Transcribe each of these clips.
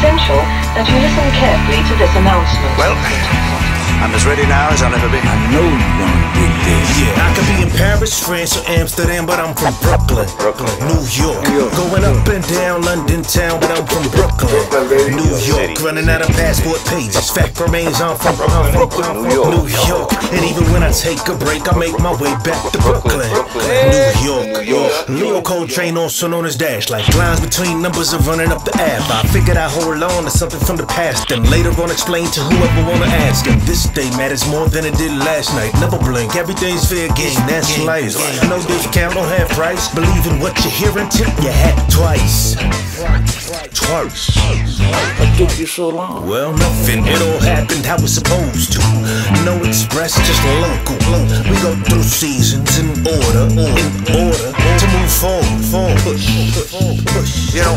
essential that you listen carefully to this announcement. Well, I'm as ready now as I've ever been. I know you want to dig this. Yeah, I could be in Paris, France, or Amsterdam, but I'm from Brooklyn. Brooklyn. New York. New York. Going up and down London town, but I'm from Brooklyn. Brooklyn. New York. City. Running out of passport pages. Fact remains, I'm from Brooklyn. Brooklyn. New York. New York. And even when I take a break, I make my way back to Brooklyn. Brooklyn. New York. New York. Leo Coltrane, also known as Dash. Like lines between numbers of running up the Ave. I figured I hold on to something from the past, and later on explain to whoever wanna ask him. This day matters more than it did last night. Never blink, everything's fair game, that's life. No discount, don't have price. Believe in what you hear and tip your hat twice. Twice. What took you so long? Well, nothing. It all happened how it's supposed to. No express, just local. We go through seasons in order, to move forward. Push. You know,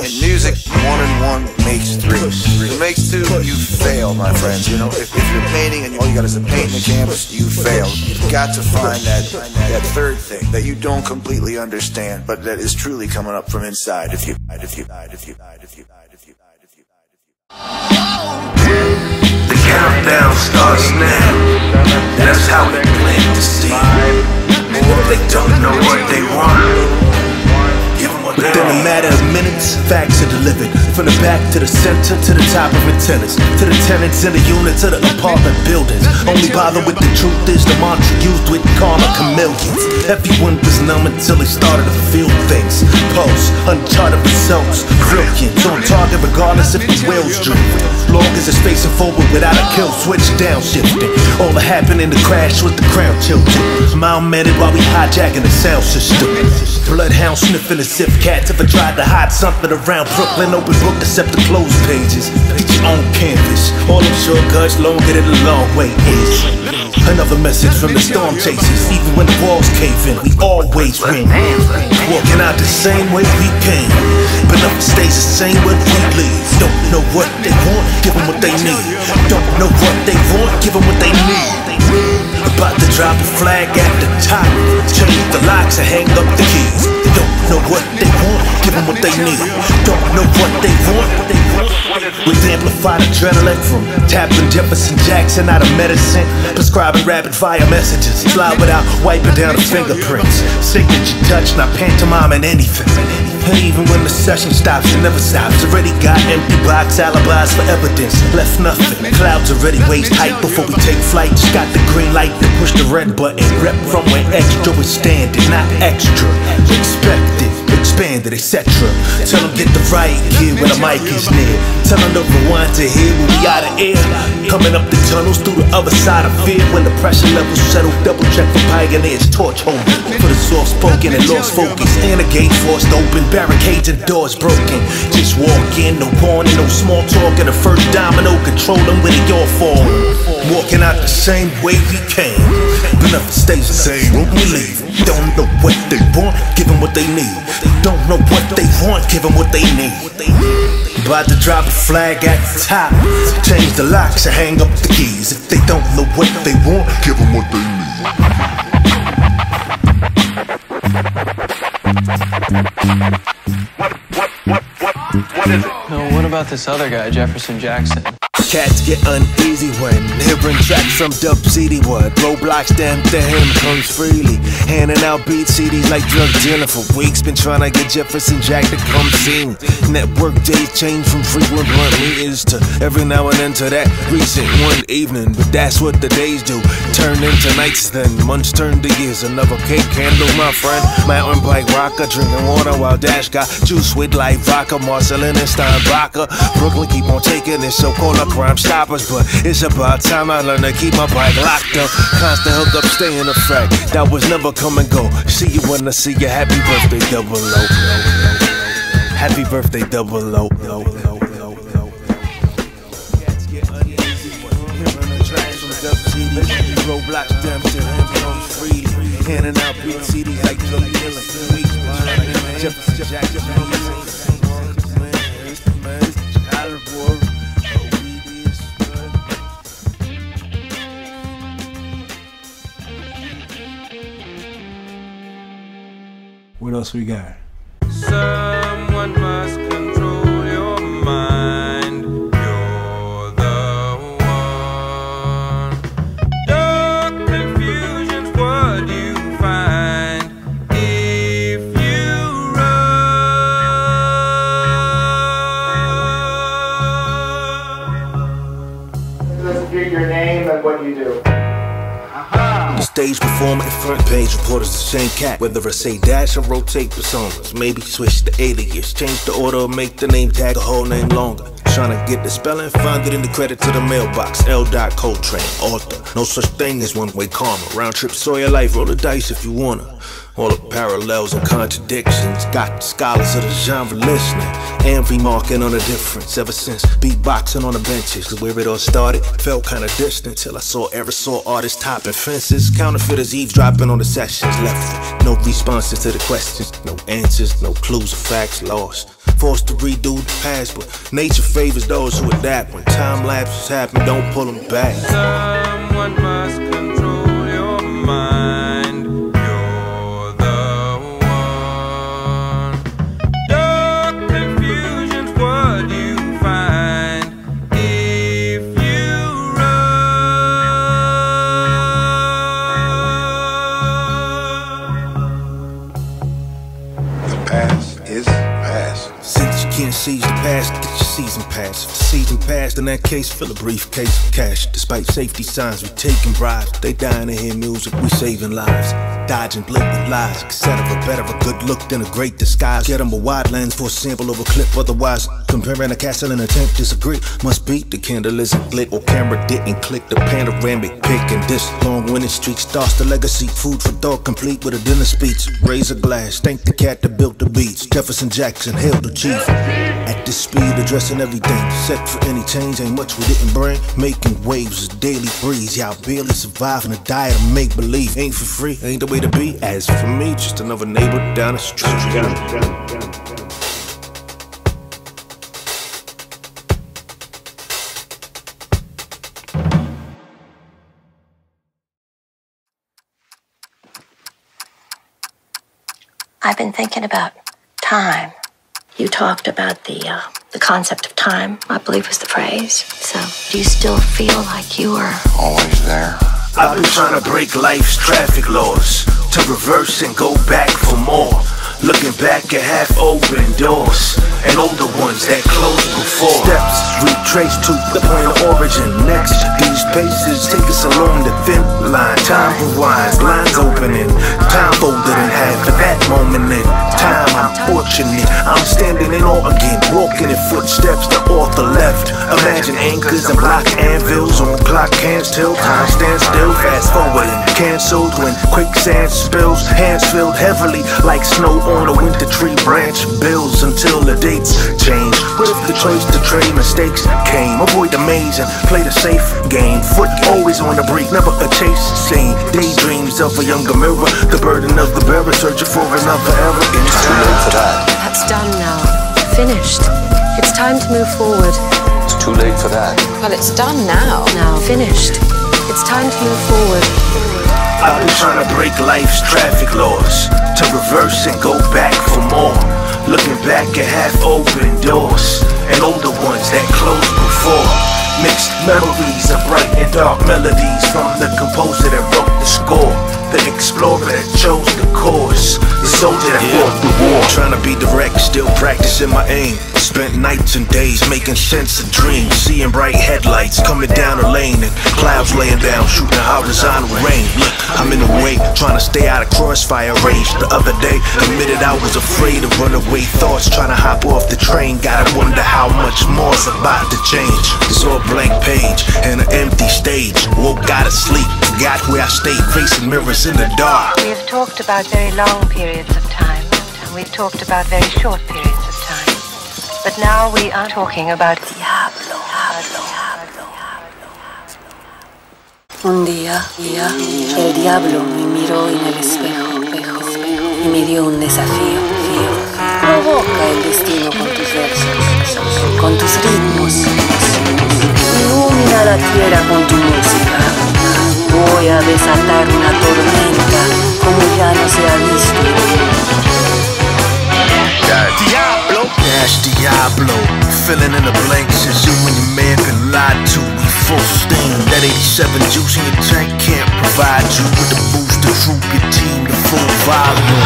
in music, 1 and 1 makes 3. It makes 2, you fail, my friends. You know, if you're painting and all you got is a paint and a canvas, you fail. You've got to find that third thing that you don't completely understand, but that is truly coming up from inside. The countdown starts now. That's how they claim to see. More they don't know what they want. Within a matter of minutes, facts are delivered. From the back to the center, to the top of attendance, to the tenants in the unit, to the apartment buildings. Only bother with the truth is the mantra used with karma chameleons. Everyone was numb until they started to feel things. Pulse, uncharted results, brilliant, on target regardless if the wheels drew. Long as it's facing forward without a kill switch, downshifting. All that happened in the crash was the crown tilted. Mild-mannered while we hijacking the sound system. Bloodhound sniffing the sift. Cats ever tried to hide something around Brooklyn? Open book except the closed pages. It's your own canvas. All them shortcuts longer than the long way is. Another message from the storm chasers. Even when the walls cave in, we always win. Walking out the same way we came, but nothing stays the same when we leave. Don't know what they want, give them what they need. Don't know what they want, give them what they need. About to drop a flag at the top, change the locks and hang up the keys. Don't know what they want, give them what they need. Don't know what they want. We've amplified adrenaline from tapping Jefferson Jackson out of medicine, prescribing rapid fire messages, slide without wiping down the fingerprints. Signature touch, not pantomiming anything. And even when the session stops, it never stops. Already got empty box alibis for evidence. Left nothing, clouds already waist height before we take flight. Just got the green light to push the red button. Rep from where extra is standing, not extra expected, expanded, etc. Tell them get the right kid when the mic is near. Tell them to rewind to hear when we out of air. Coming up the tunnels through the other side of fear. When the pressure levels settle, double check for pioneers. Torch holding for the soft spoken and lost focus. And the gate forced open, barricades and doors broken. Just walk in, no warning, no small talk. And the first domino, control them when it all fall. Walking out the same way we came, but nothing stays the same when we leave. Don't know what they want, give them what they need. Don't know what they want, give them what they need. About to drop a flag at the top, change the locks and hang up the keys. If they don't know what they want, give them what they need. What is it? No, what about this other guy, Jefferson Jackson? Cats get uneasy when hearing tracks from Dub CD Wood. Roblox damn to him comes freely. Handing out beat CDs like drug dealing for weeks. Been trying to get Jefferson Jack to come sing. Network days change from frequent blunt meetings to every now and then to that recent one evening. But that's what the days do. Turn into nights then, months turn to years. Another cake candle, my friend. My arm like rocker, drinking water while Dash got juice with like vodka. Marcelin and Steinbacher. Brooklyn keep on taking it, so call up Crime Stoppers, but it's about time I learned to keep my bike locked up. Constant hookup, stay in effect. That was never come and go. See you when I see you. Happy birthday, Double O. Happy birthday, Double O. Roblox to him handing out big CDs like Jack. What else we got? Someone must control your mind. what you do. The stage performer and front page reporters the same cat. Whether I say Dash or rotate personas, maybe switch the alias, change the order or make the name tag the whole name longer. Trying to get the spelling, find it in the credit to the mailbox. L. Coltrane, author. No such thing as one-way karma. Round trip, Sawyer life, roll the dice if you wanna. All the parallels and contradictions got the scholars of the genre listening and remarking on the difference. Ever since beatboxing on the benches is where it all started. Felt kinda distant till I saw aerosol artists topping fences, counterfeiters eavesdropping on the sessions left. No responses to the questions, no answers, no clues or facts lost. Forced to redo the past, but nature favors those who adapt. When time lapses happen, don't pull them back. Someone must control your mind. Seize the past, get your season pass. If the season passed, in that case, fill a briefcase with cash. Despite safety signs, we taking bribes. They dying to hear music, we saving lives. Dodging blatant lies, etc. Better a good look than a great disguise. Get them a wide lens for a sample of a clip. Otherwise, comparing a castle and a tank, disagree. Must be the candle isn't lit or camera didn't click. The panoramic pick and this long-winded streak starts the legacy. Food for thought complete with a dinner speech. Raise a glass, thank the cat that built the beats. Jefferson Jackson, hail the chief. At this speed, addressing everything. Set for any change, ain't much we didn't bring. Making waves is daily breeze. Y'all barely surviving a diet of make-believe. Ain't for free, ain't the way to be. As for me, just another neighbor down the street. I've been thinking about time. You talked about the concept of time, I believe was the phrase. So, do you still feel like you are always there? I've been trying to break life's traffic laws, to reverse and go back for more. Looking back at half-open doors and older ones that closed before. Steps retraced to the point of origin. Next, these paces take us along the thin line. Time rewinds, lines opening. Time folded in half at that moment in time. I'm fortunate, I'm standing in awe again, walking in footsteps the author left. Imagine anchors and block anvils on clock hands till time stands still. Fast forwarding, cancelled when quicksand spills. Hands filled heavily like snow on a winter tree branch, builds until the dates change. What if the choice to trade mistakes came? Avoid the maze and play the safe game. Foot always on the brake, never a chase scene. Daydreams of a younger mirror, the burden of the bearer, searching for another era in time. That's done now, finished. It's time to move forward. It's too late for that. Well, it's done now. Now, finished. It's time to move forward. I've been trying to break life's traffic laws, to reverse and go back for more. Looking back at half-open doors and older ones that closed before. Mixed memories of bright and dark melodies from the composer that wrote the score, the explorer that chose the course, the soldier that fought the war. Trying to be direct, still practicing my aim. Spent nights and days making sense of dreams, seeing bright headlights coming down the lane and clouds laying down, shooting how design will rain. Look, I'm in the way, trying to stay out of crossfire range. The other day, admitted I was afraid of runaway thoughts, trying to hop off the train. Gotta wonder how much more's about to change. It's all blank page and an empty stage. Woke out of sleep, forgot where I stayed, facing mirrors in the dark. We have talked about very long periods of time, and we've talked about very short periods of time. But now we are talking about Diablo. Un día, el diablo me miró en el espejo y me dio un desafío. Provoca el destino con tus versos, con tus ritmos. Ilumina la tierra con tu música. Voy a desatar una tormenta como ya no se ha visto. Diablo. Dash Diablo, filling in the blanks as you and your man been lied to. We full steam. That 87 juice in your tank can't provide you with the boost to troop your team to full volume.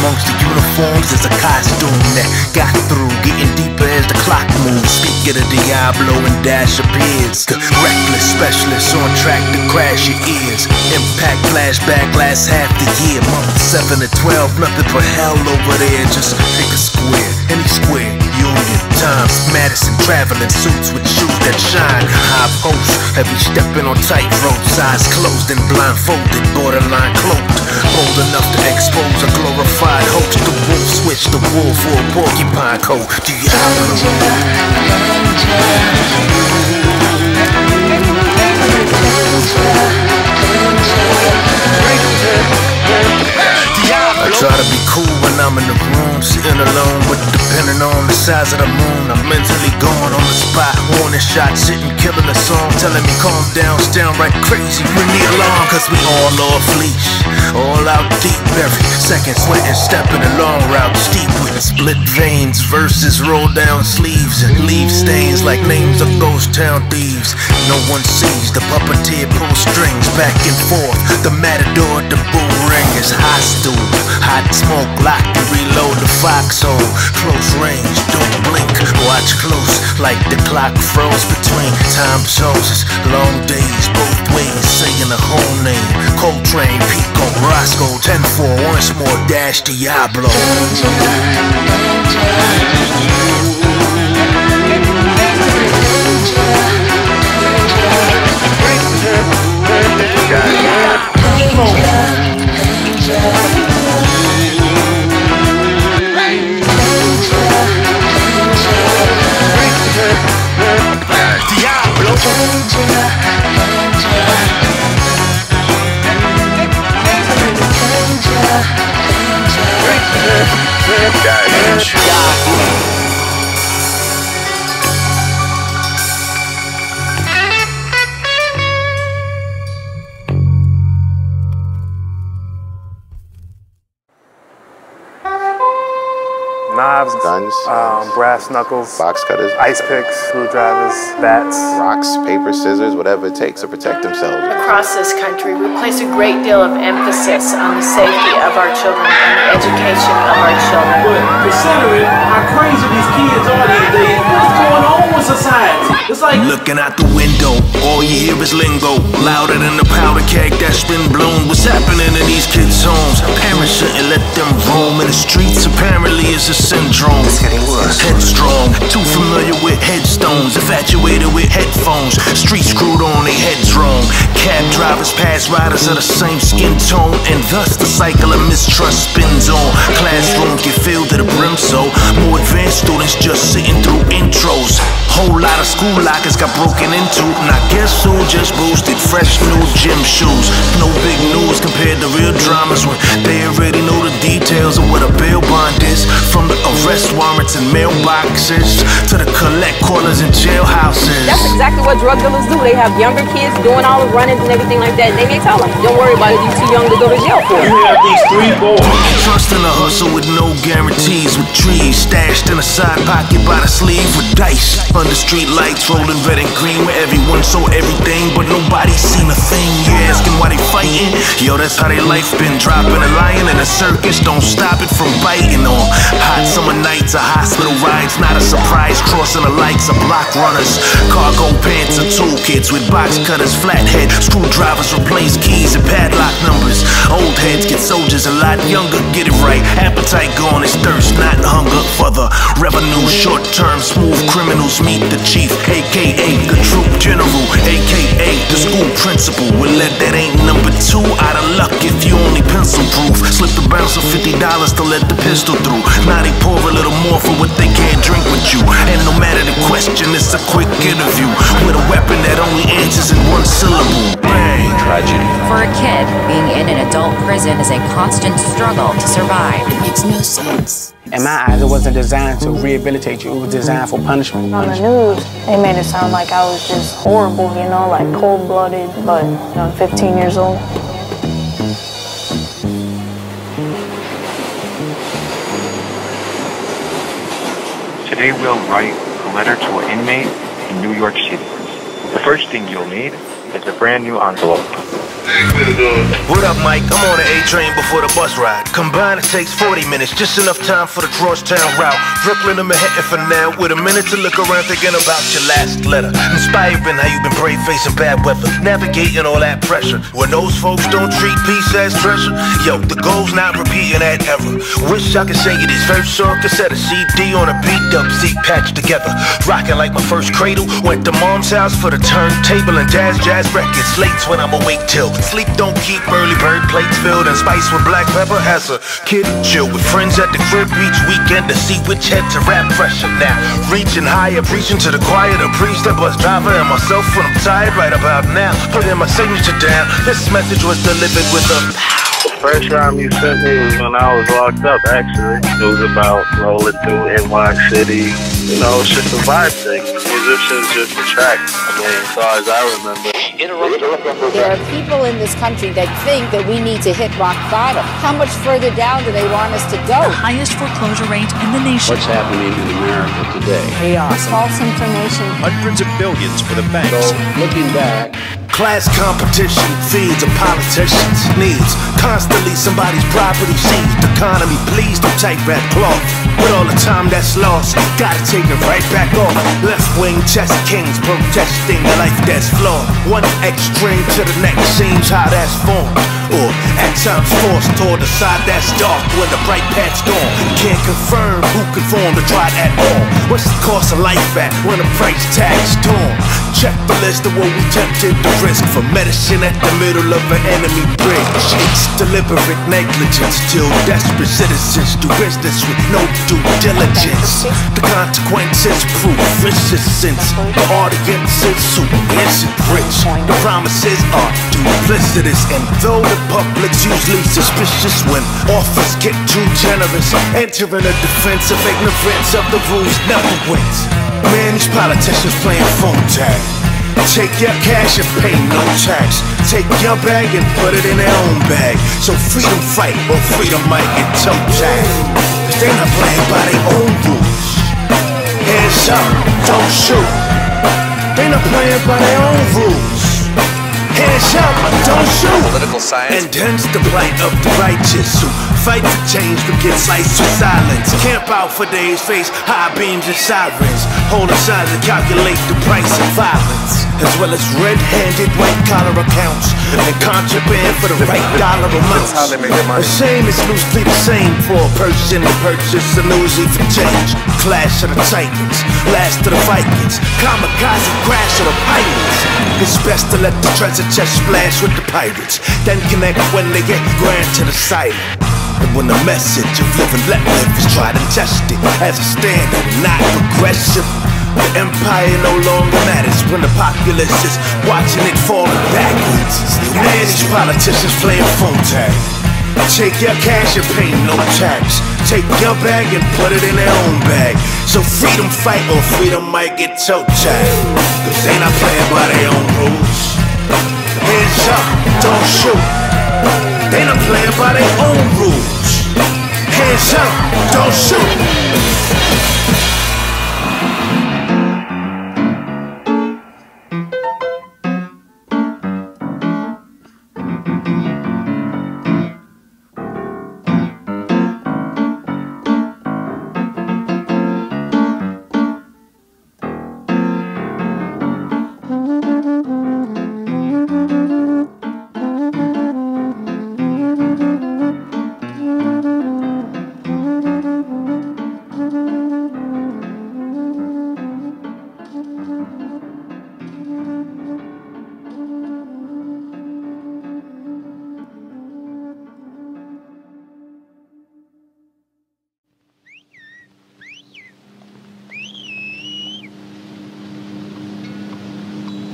Amongst the uniforms is a costume that got through, getting deeper as the clock moves. Speaking get a Diablo and Dash appears. The reckless specialist on track to crash your ears. Impact flashback lasts half the year. Month 7 to 12, nothing but hell over there. Just pick a square, any square, Union, Times, Madison. Traveling suits with shoes that shine. High posts, heavy stepping on tight ropes. Eyes closed and blindfolded, borderline cloaked. Bold enough to expose a glorified hoax. The wolf switched the wool for a porcupine coat. I try to be cool when I'm in the room, sitting alone, but depending on the size of the moon, I'm mentally gone on the spot. Warning shot, sitting, killing a song, telling me calm down, it's downright crazy. Ring the alarm, cause we all off leash, all out deep, every second sweating, stepping a long route, steep with split veins, verses roll down sleeves and leave stains like names of ghost town thieves. No one sees the puppeteer pull strings back and forth. The matador, the bull ring is hostile. Hot smoke, lock and reload the foxhole. Close range, don't blink, watch close, like the clock froze between time zones. Long days, both ways, saying the whole name. Coltrane, Pico, Roscoe, 10-4, once more, Dash, Diablo. Knives, guns, brass knuckles, box cutters, ice picks, screwdrivers, bats, rocks, paper, scissors, whatever it takes to protect themselves. Across this country, we place a great deal of emphasis on the safety of our children and the education of our children. But considering how crazy these kids are these days, what's going on with society? It's like looking out the window, all you hear is lingo, louder than the powder keg that's been blown. What's happening in these kids' homes? Parents shouldn't let them roam in the streets. Apparently, it's a syndrome. It's getting worse. Headstrong, too familiar with headstones, infatuated with headphones. Streets screwed on, they heads wrong. Cab drivers, past riders are the same skin tone, and thus the cycle of mistrust spins on. Classroom get filled to the brim, so more advanced students just sitting through intros. Whole lot of school lockers got broken into, and I guess who just boosted fresh new gym shoes. No big news compared to real dramas when they already know the details of what a bail bond is. From the arrest warrants and mailboxes to the collect corners and jailhouses. That's exactly what drug dealers do. They have younger kids doing all the run-ins and everything like that. And they may tell them, don't worry about it, you're too young to go to jail for it. You have these three boys. Trust in a hustle with no guarantees, with trees stashed in a side pocket by the sleeve, with dice under street lights rolling red and green, where everyone saw everything but nobody seen a thing. You asking why they fighting? Yo, that's how their life been. Dropping a lion in a circus, don't stop it from biting on. Hot summer nights or hospital rides, not a surprise. Crossing the lights of block runners, cargo pants and toolkits with box cutters, flathead screwdrivers replace keys and padlock numbers. Old heads get soldiers, a lot younger get it right. Appetite gone, it's thirst, not hunger for the revenue. Short term smooth criminals meet the chief, aka the troop general, aka the school principal. Well, that ain't number two. Out of luck if you only pencil proof. Slip the bounce of $50 to let the pistol through. Now they pour a little more for what they can't drink with you. And no matter the question, it's a quick interview with a weapon that only answers in one syllable. Bang! Tragedy. For a kid, being in an adult prison is a constant struggle to survive. It makes no sense. In my eyes, it wasn't designed to rehabilitate you. It was designed for punishment. On the news, they made it sound like I was just horrible, you know, like cold-blooded, but you know, I'm 15 years old. Today we'll write a letter to an inmate in New York City. The first thing you'll need is a brand new envelope. What up, Mike? I'm on the A-train before the bus ride. Combined, it takes 40 minutes, just enough time for the Georgetown route. Brooklyn to Manhattan for now, with a minute to look around thinking about your last letter. Inspiring how you've been brave facing bad weather, navigating all that pressure. When those folks don't treat peace as treasure, yo, the goal's not repeating that ever. Wish I could say it is very short, could set a CD on a beat-up seat patched together. Rocking like my first cradle, went to mom's house for the turntable and jazz records. Slates when I'm awake till sleep don't keep early bird plates filled and spiced with black pepper. As a kid, chill with friends at the crib each weekend to see which head to rap fresher. Now, reaching higher, preaching to the choir, the priest, the bus driver, and myself when I'm tired right about now. Putting my signature down, this message was delivered with a pow. The first time you sent me was when I was locked up, actually. It was about rolling through NY City. You know, it's just a vibe thing. Musicians just attract. I mean, as far as I remember. There are people in this country that think that we need to hit rock bottom. How much further down do they want us to go? The highest foreclosure rate in the nation. What's happening in America today? Chaos. False information. Hundreds of billions for the banks. So, looking back, class competition feeds a politician's needs. Constantly somebody's property seized. Economy, please don't take that cloth. With all the time that's lost, gotta take it right back off. Left wing chess kings protesting a life that's flawed. One extreme to the next seems how that's formed, or at times forced toward the side that's dark when the bright patch gone. Can't confirm who conformed to try at all. What's the cost of life at when the price tag's torn? Check the list of what we tempted to risk for medicine at the middle of an enemy bridge. It's deliberate negligence till desperate citizens do business with no due diligence. The consequences prove viciousness. The audience is super innocent rich. The promises are duplicitous, and though the public's usually suspicious when offers get too generous, entering a defense of ignorance of the rules never wins. Man, these politicians playing phone tag. Take your cash and pay no tax. Take your bag and put it in their own bag. So freedom fight or freedom might get toe tagged. Cause they not playing by their own rules. Hands up, don't shoot. They not playing by their own rules. Hands up, don't shoot. Political science. And hence the plight of the righteous who fight for change but get sliced with silence. Camp out for days, face high beams and sirens. Hold aside to calculate the price of violence, as well as red-handed white-collar accounts and contraband for the right dollar amounts. A shame is loosely the same for a person to purchase a newsie for change. Clash of the Titans, last of the Vikings, kamikaze crash of the pirates. It's best to let the treasure chest splash with the pirates, then connect when they get grand to the sight. And when the message of live and let live is tried and tested as a standard, not progressive, the empire no longer matters when the populace is watching it falling backwards. Man, these politicians playing phone tag. Take your cash and pay no tax. Take your bag and put it in their own bag. So freedom fight or freedom might get toe tagged. Cause they not playing by their own rules. Hands up, don't shoot. They not playing by their own rules. Hands up, don't shoot.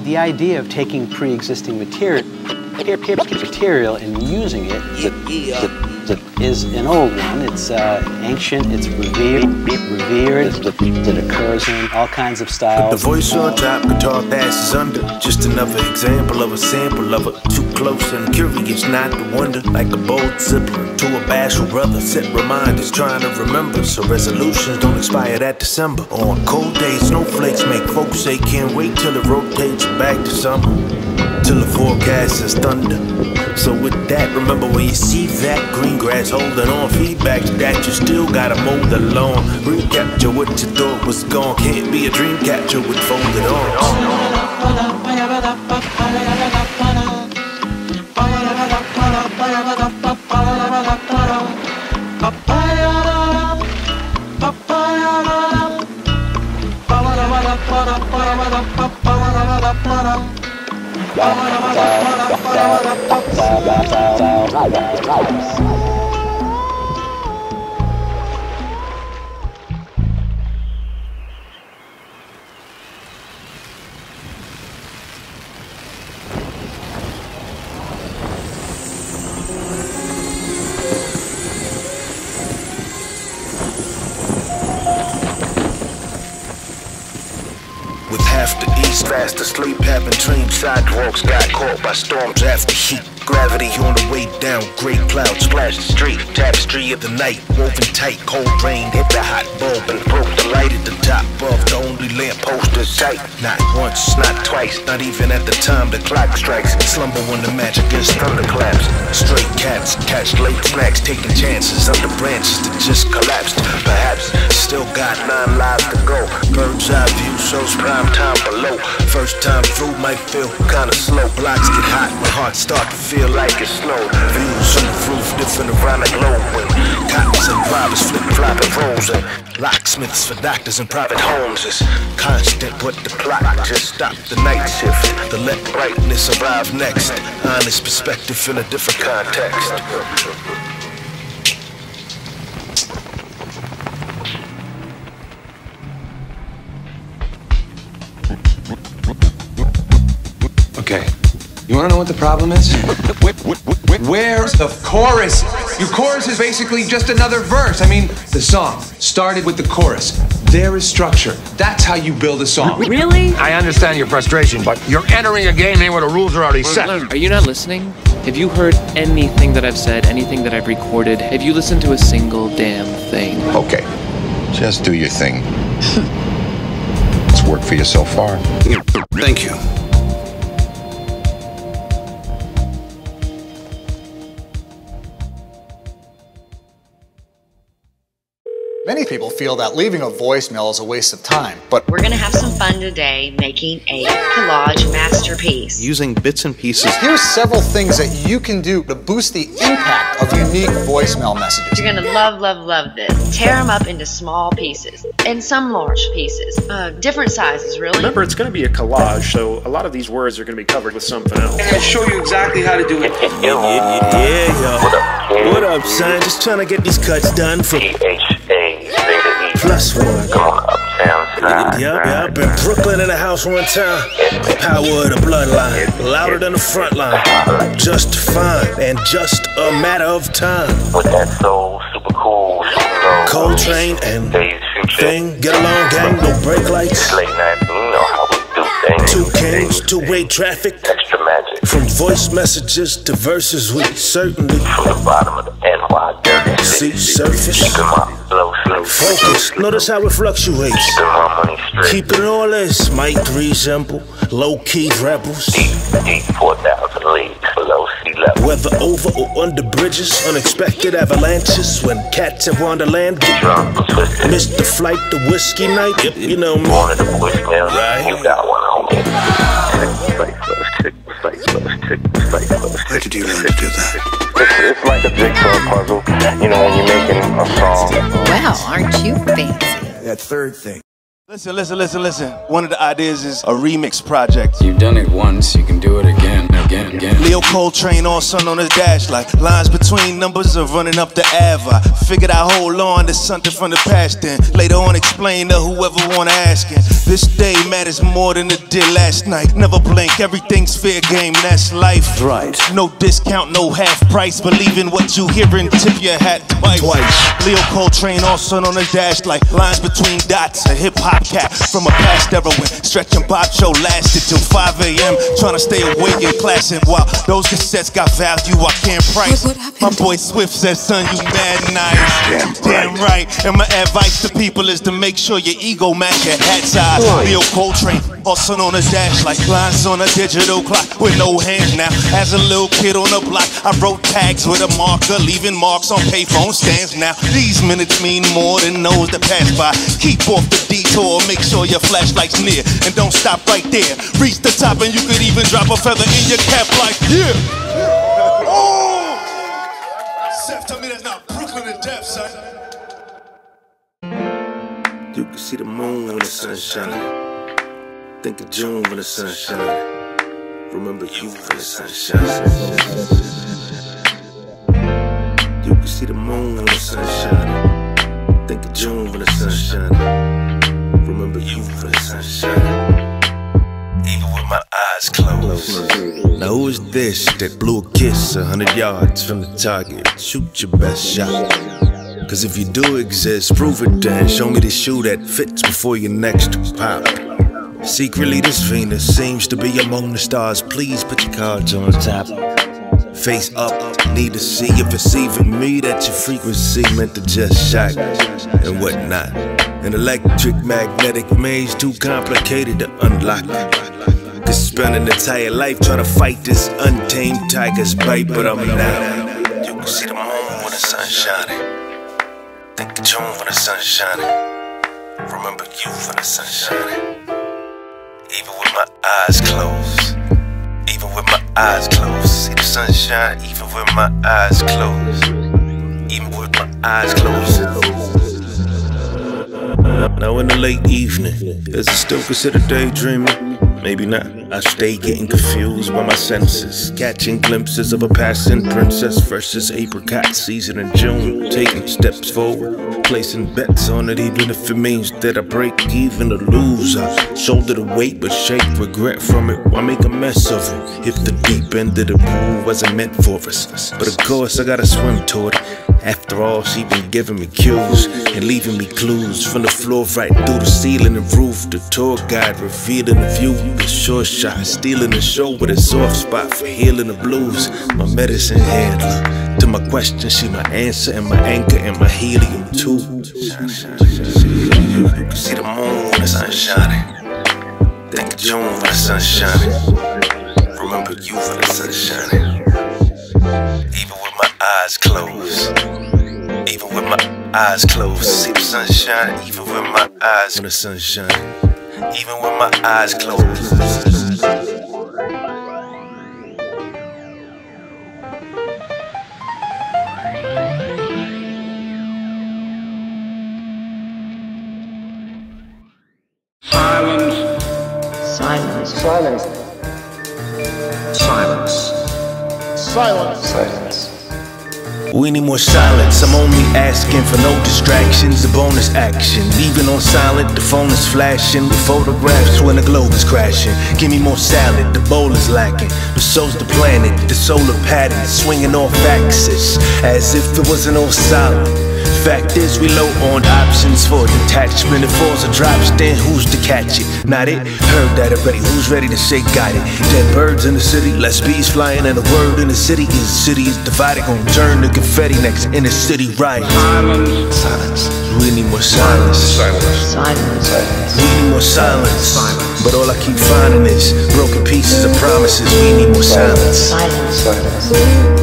The idea of taking pre-existing material and using it is an old one. It's ancient, it's revered, it occurs in all kinds of styles. Put the voice on top, guitar passes under. Just another example of a sample of it. Too close and curious not to wonder. Like a bold sibling to a bashful brother. Set reminders trying to remember, so resolutions don't expire that December. On cold days, snowflakes make folks say can't wait till it rotates back to summer. till the forecast is thunder. So with that, remember when you see that green grass holding on, feedback that you still gotta mow the lawn. Recapture what you thought was gone. Can't be a dream catcher with folded arms. With half the east fast asleep, having dreams, sidewalks got caught by storms after heat. Gravity on the way down, great clouds splash the street. Tapestry of the night, woven tight, cold rain hit the hot bulb and broke the light at the top of the only lamppost in sight. Not once, not twice, not even at the time the clock strikes. Slumber when the magic is thunderclaps. Straight cats catch late snacks, taking chances under branches that just collapsed. Perhaps still got 9 lives to go. Bird's eye view shows prime time below. First time through might feel kinda slow. Blocks get hot, my heart start to feel like it snowed. Views on the roof different around the globe. When cops and robbers flip-flopping rolls and locksmiths for doctors and private homes is constant, but the clock just stopped the night shift to let brightness arrive next. Honest perspective in a different context. Okay, you wanna know what the problem is? Where's the chorus? Your chorus is basically just another verse. I mean, the song started with the chorus. There is structure. That's how you build a song. Really? I understand your frustration, but you're entering a game where the rules are already set. Are you not listening? Have you heard anything that I've said, anything that I've recorded? Have you listened to a single damn thing? Okay, just do your thing. It's worked for you so far. Thank you. Many people feel that leaving a voicemail is a waste of time, but we're gonna have some fun today making a collage masterpiece using bits and pieces. Here's several things that you can do to boost the impact of unique voicemail messages. You're gonna love, love, love this. Tear them up into small pieces and some large pieces, different sizes really. Remember, it's gonna be a collage, so a lot of these words are gonna be covered with something else. And I'll show you exactly how to do it. Yeah, yo. What up, son? Just trying to get these cuts done for +1. Going uptown side. Yup. In Brooklyn in a house one time. Power of the bloodline. Louder than the front line. Just fine. And just a matter of time. With that soul, super cool, super Coltrane and thing. Get along, gang. No brake lights. Late night, you know how we do things. 2 kings, 2-way traffic. Extra magic. From voice messages to verses, we certainly. From the bottom of the NY dirty sea surface. Focus, notice how it fluctuates. Keep it all this might resemble low-key rebels. Deep 4,000 leagues below sea level. Whether over or under bridges, unexpected avalanches. When cats in Wonderland get drunk, missed the flight, the whiskey night. You know me. One of the voicemails, right? You got one on me. Why did you learn to do that? It's like a jigsaw puzzle, you know, when you're making a song. Wow, aren't you fancy? That third thing. Listen. One of the ideas is a remix project. You've done it once, you can do it again. Leo Coltrane, all sun on his dash, like lines between numbers are running up the Ave. I figured I hold on to something from the past, then later on explain to whoever wanna ask it. This day matters more than it did last night. Never blink, everything's fair game, that's life. Right. No discount, no half price. Believe in what you hear and tip your hat twice. Leo Coltrane, all sun on his dash, like lines between dots, a hip hop. bobcat from a past heroin. Stretch and Bobbito lasted till 5 a.m. Trying to stay awake in class, and while those cassettes got value, I can't price. My boy Swift said, son, you mad nice. Damn right. And my advice to people is to make sure your ego match your hat size. Leo Coltrane, also known as Dash, like lines on a digital clock with no hands now. As a little kid on the block, I wrote tags with a marker, leaving marks on payphone stands now. These minutes mean more than those that pass by. Keep off the detour, make sure your flashlight's near, and don't stop right there. Reach the top and you could even drop a feather in your cap like, yeah! Oh! Seth, tell me that's not Brooklyn and Death, son. You can see the moon when the sun's shining. Think of June when the sun's shining. Remember you when the sun shines. You can see the moon when the sun's shining. Think of June when the sun's shining. Remember you when the sun's shining. Even with my eyes closed. Now who is this that blew a kiss 100 yards from the target? Shoot your best shot. Cause if you do exist, prove it then. Show me the shoe that fits before your next pop. Secretly this Venus seems to be among the stars. Please put your cards on the top. Face up, need to see if it's even me that your frequency meant to just shock and whatnot. An electric magnetic maze too complicated to unlock. Could spend an entire life trying to fight this untamed tiger's bite, but I'm not. You can see the moon when the sun's shining. Think of June when the sun's shining. Remember you when the sun's shining. Even with my eyes closed. Even with my eyes closed, see the sunshine. Even with my eyes closed, even with my eyes closed. Now in the late evening, is it still considered daydreaming? Maybe not. I stay getting confused by my senses, catching glimpses of a passing princess versus apricot season in June. Taking steps forward, placing bets on it, even if it means that I break even or lose. I shoulder the weight but shake regret from it. Why make a mess of it if the deep end of the pool wasn't meant for us? But of course I gotta swim toward it. After all, she been giving me cues and leaving me clues. From the floor right through the ceiling and roof, the tour guide revealing the view. The short shot, stealing the show with a soft spot for healing the blues. My medicine handler, to my question she my answer, and my anchor and my helium too. You can see the moon when the sun's shining. Think of June when the sun's shining. Remember you when the sun's shining. Even with my eyes closed. Even with my eyes closed. See the sunshine. Even with my eyes when the sun's shining. Even with my eyes closed. Silence. Silence. Silence. Silence. Silence. We need more silence. I'm only asking for no distractions, a bonus action. Even on silent, the phone is flashing with photographs when the globe is crashing. Give me more salad, the bowl is lacking, but so's the planet, the solar pattern swinging off axis, as if it wasn't all solid. Fact is, we low on options for detachment. It falls or drops, then who's to catch it? Not it? Heard that already. Who's ready to say got it? Dead birds in the city, less bees flying, and a word in the city is the city is divided. Gonna turn to confetti next inner city riot. Silence. We need more silence. Silence. Silence. Silence. We need more silence. Silence. But all I keep finding is broken pieces of promises. We need more silence. Silence. Silence.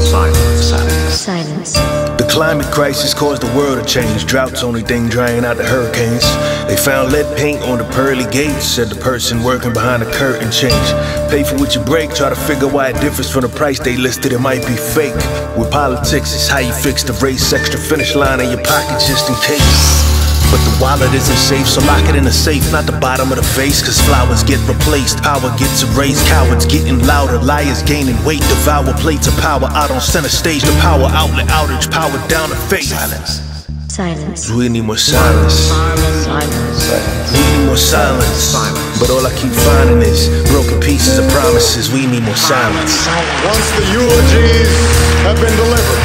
Silence. Silence. Silence. The climate crisis caused the world to change. Drought's only thing drying out the hurricanes. They found lead paint on the pearly gates, said the person working behind the curtain. Change, pay for what you break. Try to figure why it differs from the price they listed. It might be fake. With politics, it's how you fix the race. Extra finish line in your pocket just in case. But the wallet isn't safe, so lock it in a safe, not the bottom of the face. Cause flowers get replaced, power gets erased. Cowards getting louder, liars gaining weight. Devour plates of power out on center stage. The power outlet outage, power down the face. Silence. Silence. We need more silence. Silence. Silence. We need more silence. Silence. But all I keep finding is broken pieces of promises. We need more silence. Silence. Once the eulogies have been delivered,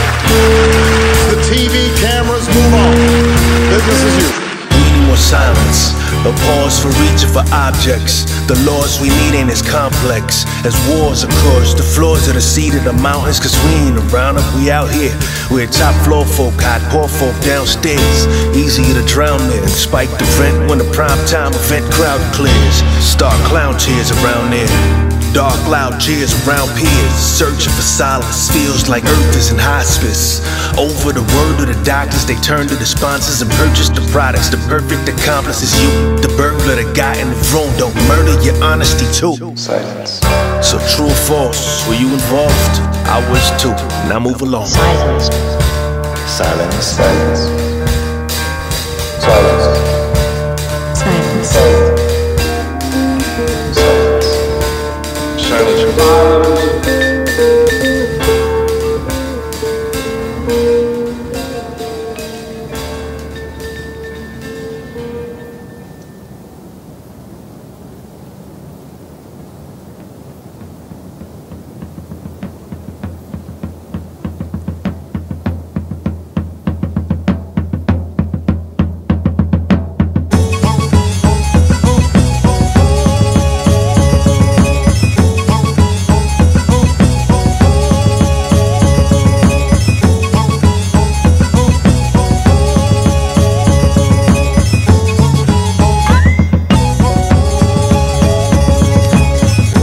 the TV cameras move on. Business as usual. silence, a pause for reaching for objects. The laws we need ain't as complex as wars across the floors of the seat of the mountains. Cause we ain't around if we out here. We're top floor folk, hot poor folk downstairs. Easier to drown there, spike the rent when the prime time event crowd clears. Star clown cheers around there, dark loud cheers around peers. Searching for silence feels like earth is in hospice. Over the word of the doctors, they turn to the sponsors and purchase the products. The perfect accomplice is you, the burglar, the guy in the room. Don't murder your honesty too. Silence. So true or false, were you involved? I was too. Now move along. Silence. Silence. Silence. Silence. Silence. Silence.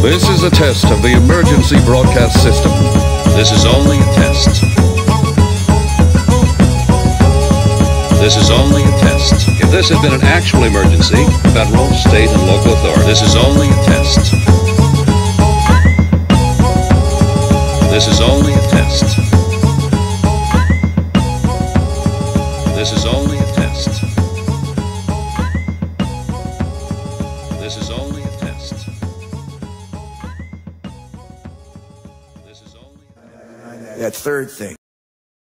This is a test of the emergency broadcast system. This is only a test. This is only a test. If this had been an actual emergency, federal, state, and local authority, this is only a test. This is only a test. This is only a test. This is only a test. That third thing.